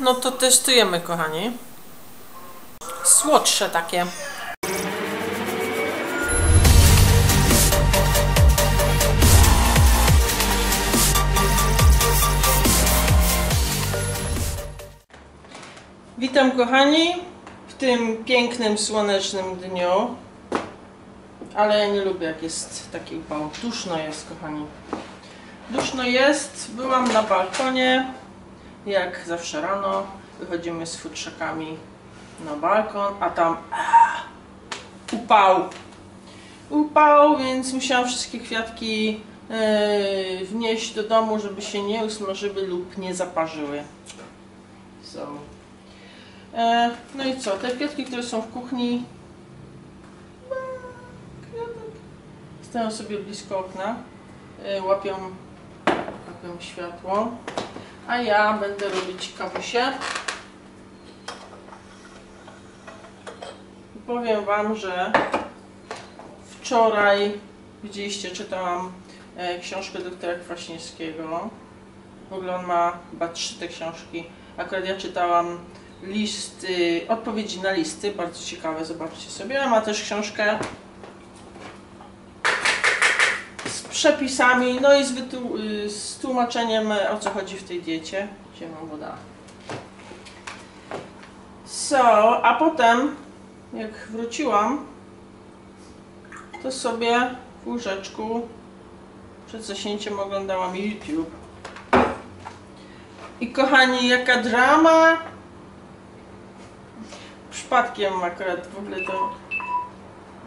No to testujemy, kochani. Słodsze takie. Witam, kochani, w tym pięknym, słonecznym dniu. Ale ja nie lubię, jak jest taki upał. Duszno jest, kochani. Duszno jest. Byłam na balkonie. Jak zawsze rano wychodzimy z futrzakami na balkon, a tam upał. Upał, więc musiałam wszystkie kwiatki wnieść do domu, żeby się nie usmażyły lub nie zaparzyły. No i co? Te kwiatki, które są w kuchni, stają sobie blisko okna, łapią światło, a ja będę robić kawusię. I powiem wam, że wczoraj widzieliście, czytałam książkę doktora Kwaśniewskiego. W ogóle on ma chyba 3 te książki. Akurat ja czytałam listy, odpowiedzi na listy, bardzo ciekawe, zobaczcie sobie. Ale ma też książkę z przepisami, no i z tłumaczeniem, o co chodzi w tej diecie. Gdzie mam wodę? A potem, jak wróciłam, to sobie w łóżeczku przed zaśnięciem oglądałam YouTube. I kochani, jaka drama! Przypadkiem akurat w ogóle to...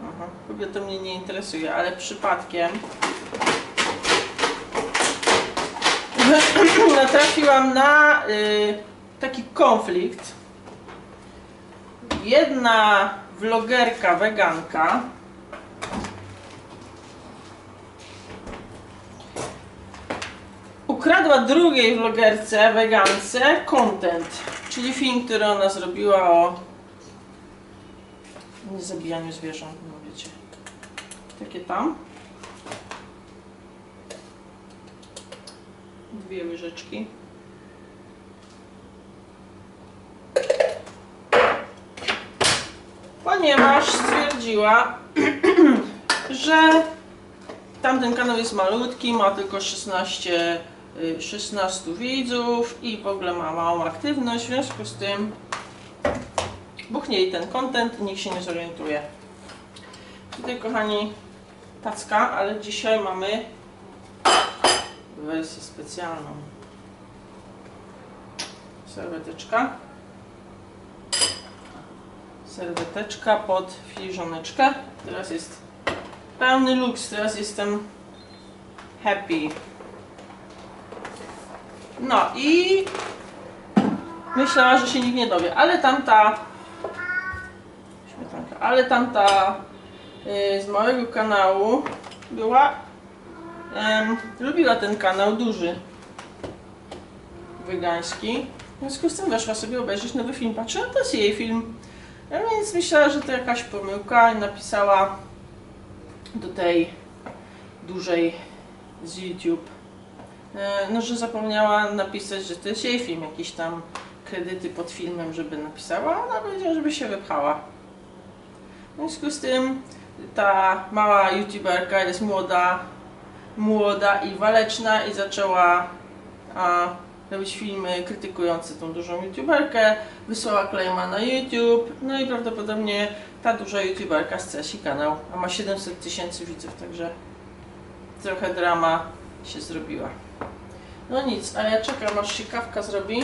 Aha, w ogóle to mnie nie interesuje, ale przypadkiem natrafiłam na taki konflikt. Jedna vlogerka, weganka, ukradła drugiej vlogerce, wegance, content, czyli film, który ona zrobiła o niezabijaniu zwierząt, no wiecie, takie tam. Dwie łyżeczki. Ponieważ stwierdziła, że tamten kanał jest malutki, ma tylko 16 widzów i w ogóle ma małą aktywność, w związku z tym buchnie jej ten content i nikt się nie zorientuje. Tutaj, kochani, tacka, ale dzisiaj mamy wersję specjalną. Serweteczka pod filiżaneczkę. Teraz jest pełny luks, teraz jestem happy. No i myślała, że się nikt nie dowie, ale tamta z małego kanału była, lubiła ten kanał duży, wegański. W związku z tym weszła sobie obejrzeć nowy film. Patrzyła, to jest jej film. Ja więc myślała, że to jakaś pomyłka i napisała do tej dużej z YouTube, no, że zapomniała napisać, że to jest jej film, jakiś tam kredyty pod filmem, żeby napisała, a ona powiedziała, żeby się wypchała. W związku z tym ta mała youtuberka jest młoda i waleczna i zaczęła robić filmy krytykujące tą dużą youtuberkę, wysłała claima na YouTube, no i prawdopodobnie ta duża youtuberka straci kanał, a ma 700 000 widzów, także trochę drama się zrobiła. No nic, a ja czekam, aż się kawka zrobi.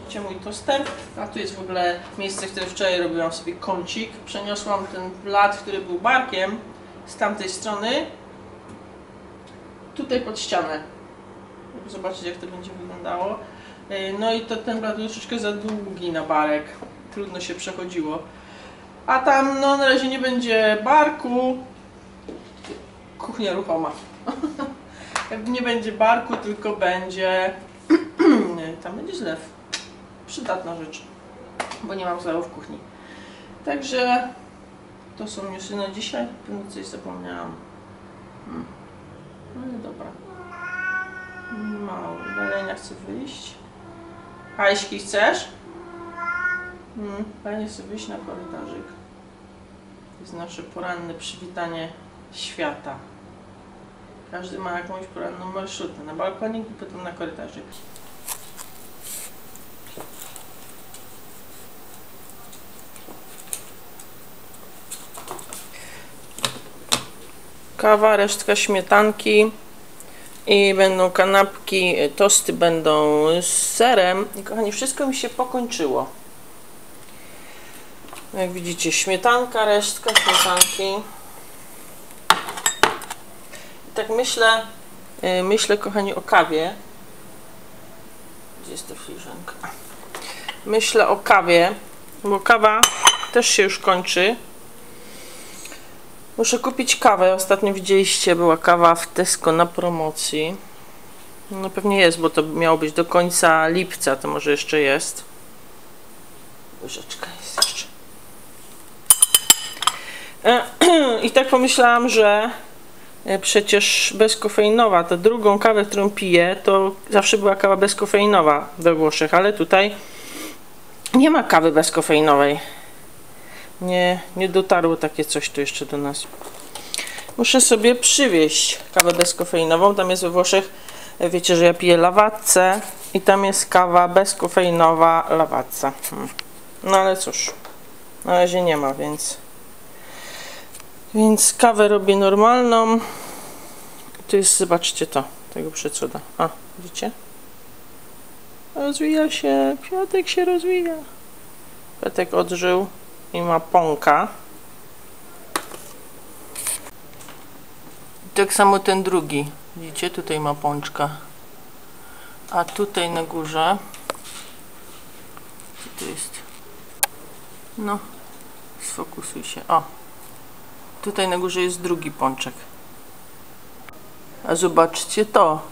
Widzicie mój toster, a tu jest w ogóle miejsce, które wczoraj robiłam sobie kącik. Przeniosłam ten blat, który był barkiem z tamtej strony, tutaj pod ścianę, żeby zobaczyć, jak to będzie wyglądało. No i to ten blat był troszeczkę za długi na barek, trudno się przechodziło. A tam no na razie nie będzie barku, kuchnia ruchoma, nie będzie barku, tylko będzie, tam będzie zlew. Przydatna rzecz, bo nie mam zlewu w kuchni. Także to są newsy na dzisiaj. Pewnie coś zapomniałam. No dobra. Mało, dalej nie chcę wyjść. Hajśki chcesz? Fajnie sobie iść na korytarzyk. To jest nasze poranne przywitanie świata. Każdy ma jakąś poranną marszutę. Na balkonik i potem na korytarzyk. Kawa, resztka śmietanki i będą kanapki, tosty będą z serem. I kochani, wszystko mi się pokończyło. Jak widzicie, śmietanka, resztka śmietanki. I tak myślę kochani o kawie. Gdzie jest ta filiżanka? Myślę o kawie, bo kawa też się już kończy. Muszę kupić kawę. Ostatnio widzieliście, była kawa w Tesco na promocji. No pewnie jest, bo to miało być do końca lipca, to może jeszcze jest. Łyżeczka jest jeszcze. I tak pomyślałam, że przecież bezkofeinowa, to drugą kawę, którą piję, to zawsze była kawa bezkofeinowa we Włoszech, ale tutaj nie ma kawy bezkofeinowej. Nie dotarło takie coś tu jeszcze do nas. Muszę sobie przywieźć kawę bezkofeinową. Tam jest we Włoszech, wiecie, że ja piję lawatce i tam jest kawa bezkofeinowa lawatca. No ale cóż, na razie nie ma, więc kawę robię normalną. Tu jest, zobaczcie to, tego przecuda. A, widzicie? Rozwija się, Piotrek się rozwija. Piotrek odżył. I ma pąka. Tak samo ten drugi. Widzicie, tutaj ma pączka. A tutaj na górze. Co tu jest? No, sfokusuj się. O! Tutaj na górze jest drugi pączek. A zobaczcie to.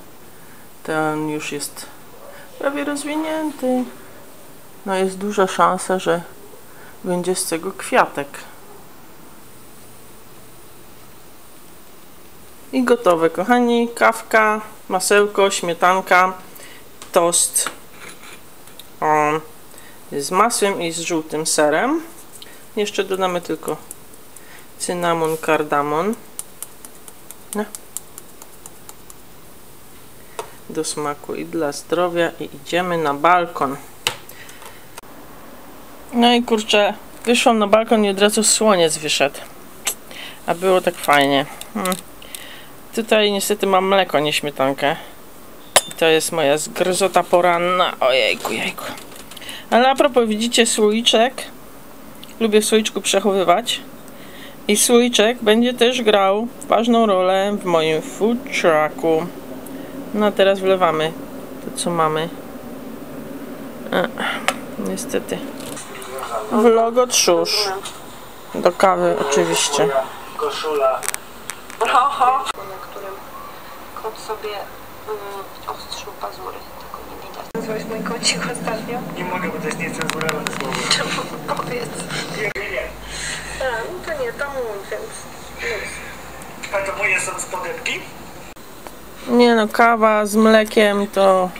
Ten już jest prawie rozwinięty. No, jest duża szansa, że będzie z tego kwiatek. I gotowe, kochani. Kawka, masełko, śmietanka, tost z masłem i z żółtym serem. Jeszcze dodamy tylko cynamon, kardamon. No. Do smaku i dla zdrowia. I idziemy na balkon. No i kurczę, wyszłam na balkon i od razu słoniec wyszedł. A było tak fajnie. Tutaj niestety mam mleko, nie śmietankę. I to jest moja zgryzota poranna. Ojejku, jejku. Ale a propos, widzicie słoiczek? Lubię w słoiczku przechowywać. I słoiczek będzie też grał ważną rolę w moim food trucku. No a teraz wlewamy to, co mamy. Niestety. Vlogo trzusz. Do kawy oczywiście. Koszula. Na którym kot sobie ostrzył pazury. Tego nie widać. Nazwałeś mój kocik ostatnio? Nie mogę, bo też nie chcę zbudować słowa. Czemu? Powiedz. Nie. No to nie, to mój, więc luz. A to moje są spodebki? Nie no, kawa z mlekiem to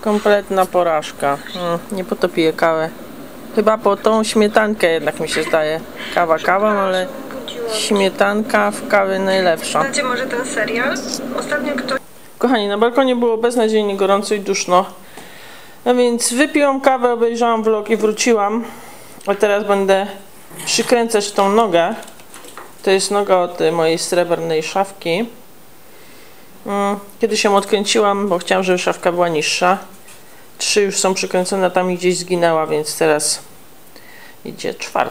kompletna porażka. Nie po to piję kawę. Chyba po tą śmietankę jednak mi się zdaje. Kawa kawą, ale śmietanka w kawie najlepsza. Znacie może ten serial? Ostatnio ktoś... Kochani, na balkonie było beznadziejnie gorąco i duszno. No więc wypiłam kawę, obejrzałam vlog i wróciłam. A teraz będę przykręcać tą nogę. To jest noga od mojej srebrnej szafki. Kiedyś ją odkręciłam, bo chciałam, żeby szafka była niższa. 3 już są przykręcone, tam gdzieś zginęła, więc teraz idzie 4.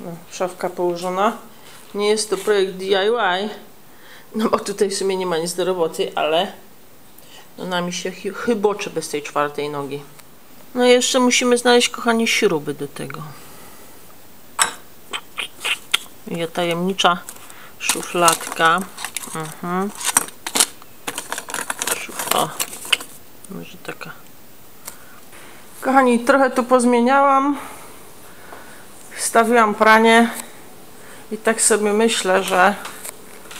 No, szafka położona. Nie jest to projekt DIY, no bo tutaj w sumie nie ma nic do roboty, ale no, nami się chyboczy bez tej 4 nogi. No i jeszcze musimy znaleźć, kochani, śruby do tego. I tajemnicza szufladka. O. Może taka. Kochani, trochę tu pozmieniałam. Stawiłam pranie. I tak sobie myślę, że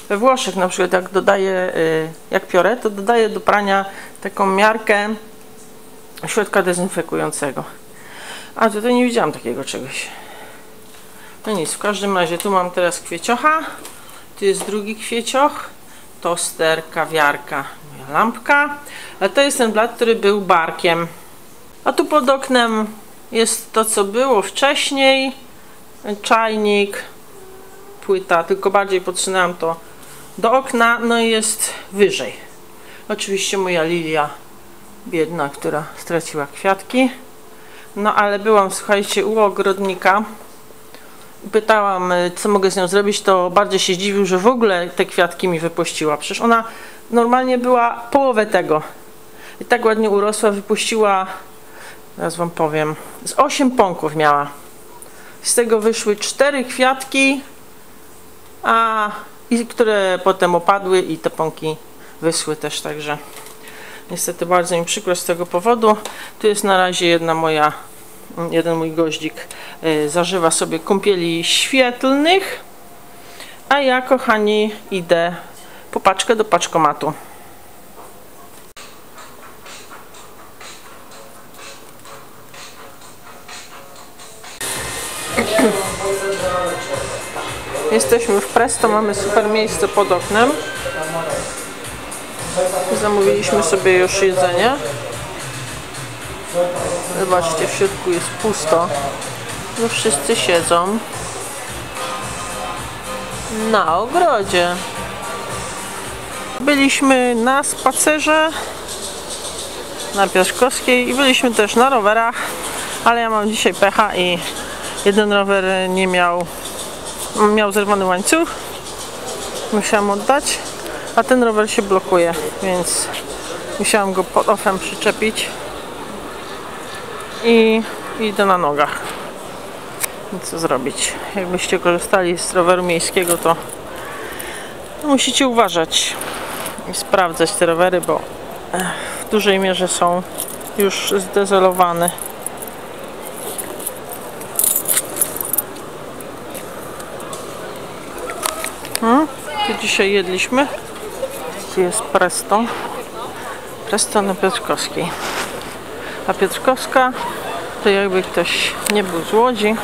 we Włoszech na przykład jak piorę, to dodaję do prania taką miarkę środka dezynfekującego. A tutaj nie widziałam takiego czegoś. No nic, w każdym razie tu mam teraz kwieciocha, tu jest drugi kwiecioch, toster, kawiarka, moja lampka, a to jest ten blat, który był barkiem. A tu pod oknem jest to, co było wcześniej, czajnik, płyta, tylko bardziej podsunęłam to do okna, no i jest wyżej. Oczywiście moja lilia biedna, która straciła kwiatki. No ale byłam, słuchajcie, u ogrodnika. Pytałam, co mogę z nią zrobić, to bardziej się zdziwił, że w ogóle te kwiatki mi wypuściła. Przecież ona normalnie była połowę tego. I tak ładnie urosła, wypuściła, teraz wam powiem, z 8 pąków miała. Z tego wyszły 4 kwiatki, które potem opadły i te pąki wyschły też, także niestety bardzo mi przykro z tego powodu. Tu jest na razie jeden mój goździk zażywa sobie kąpieli świetlnych, a ja, kochani, idę po paczkę do paczkomatu. Jesteśmy w Presto, mamy super miejsce pod oknem. Zamówiliśmy sobie już jedzenie. Zobaczcie, w środku jest pusto. No wszyscy siedzą na ogrodzie. Byliśmy na spacerze na Piotrkowskiej i byliśmy też na rowerach, ale ja mam dzisiaj pecha i jeden rower nie miał zerwany łańcuch, musiałam oddać, a ten rower się blokuje, więc musiałam go pod ofem przyczepić i idę na nogach. Co zrobić? Jakbyście korzystali z roweru miejskiego, to musicie uważać i sprawdzać te rowery, bo w dużej mierze są już zdezolowane. Tu dzisiaj jedliśmy. Tu jest Presto. Presto na Piotrkowskiej. A Piotrkowska, to jakby ktoś nie był z Łodzi,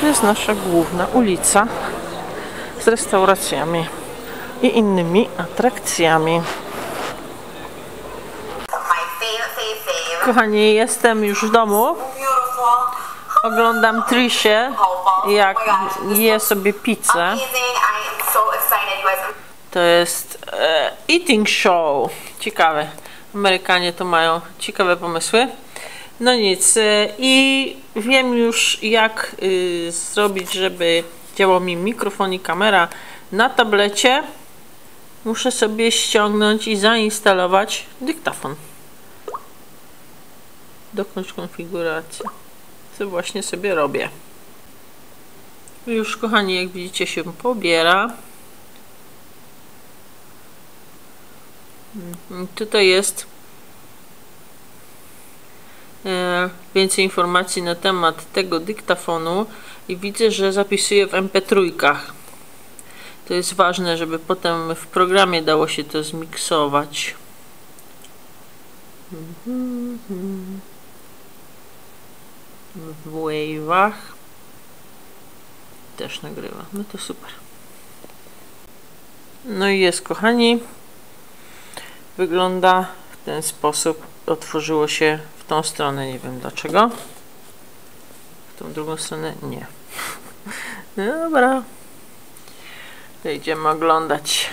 to jest nasza główna ulica z restauracjami i innymi atrakcjami. Kochani, jestem już w domu. Oglądam Trisię, jak je sobie pizzę. To jest eating show. Ciekawe. Amerykanie to mają ciekawe pomysły. No nic. I wiem już, jak zrobić, żeby działał mi mikrofon i kamera na tablecie. Muszę sobie ściągnąć i zainstalować dyktafon. Dokończ konfigurację. Co właśnie sobie robię. Już, kochani, jak widzicie, się pobiera. Tutaj jest więcej informacji na temat tego dyktafonu i widzę, że zapisuję w mp3. To jest ważne, żeby potem w programie dało się to zmiksować. W wave'ach też nagrywa. No to super. No i jest, kochani. Wygląda w ten sposób. Otworzyło się w tą stronę, nie wiem dlaczego. W tą drugą stronę nie. Dobra. To idziemy oglądać.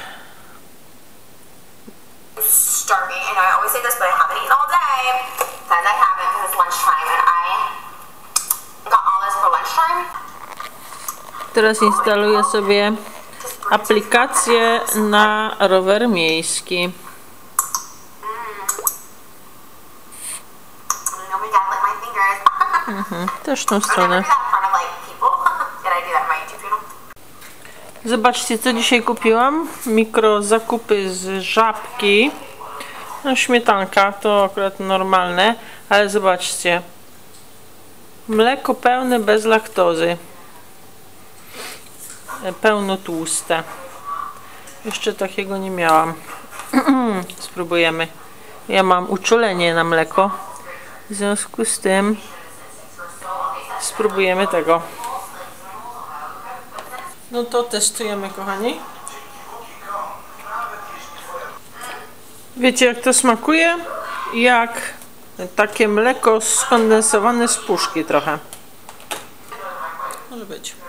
Teraz instaluję sobie aplikację na rower miejski. Też tą stronę. Zobaczcie, co dzisiaj kupiłam. Mikro zakupy z Żabki. No, śmietanka to akurat normalne, ale zobaczcie. Mleko pełne bez laktozy. Pełnotłuste. Jeszcze takiego nie miałam. Spróbujemy. Ja mam uczulenie na mleko. W związku z tym spróbujemy tego. No to testujemy, kochani. Wiecie, jak to smakuje? Jak takie mleko skondensowane z puszki trochę. Może być.